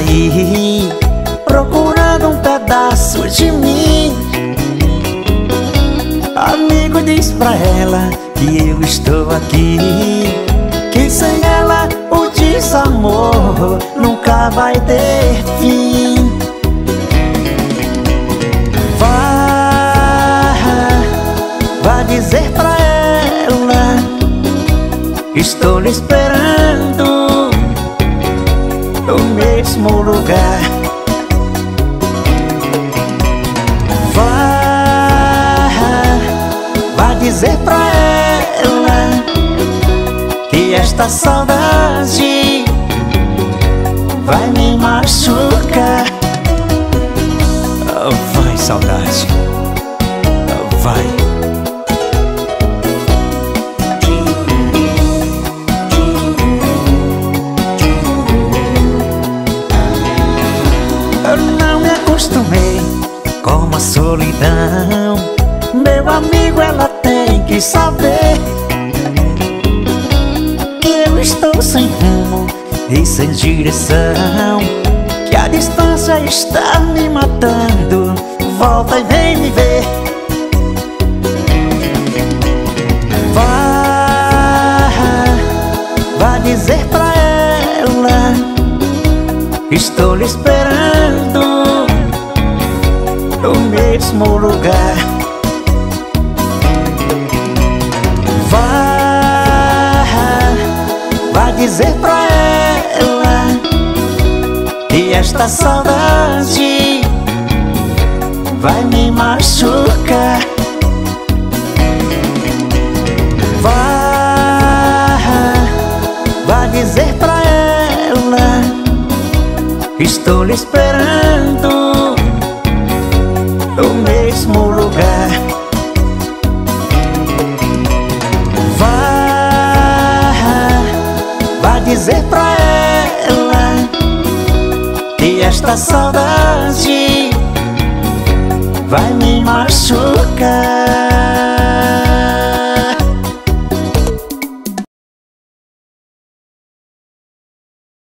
aí, procurando um pedaço de mim. Amigo, diz pra ela que eu estou aqui, que sem ela o desamor nunca vai ter fim. Vá dizer pra ela, estou lhe esperando no mesmo lugar. Vá dizer pra ela que esta saudade vai me machucar. Vai, saudade, vai. Acostumei com a solidão, meu amigo, ela tem que saber que eu estou sem rumo e sem direção, que a distância está me matando. Volta e vem me ver. Vá dizer pra ela, estou lhe esperando no mesmo lugar. Vá dizer pra ela que esta saudade vai me machucar. Vá dizer pra ela, estou lhe esperando no mesmo lugar. Vá dizer pra ela que esta saudade vai me machucar.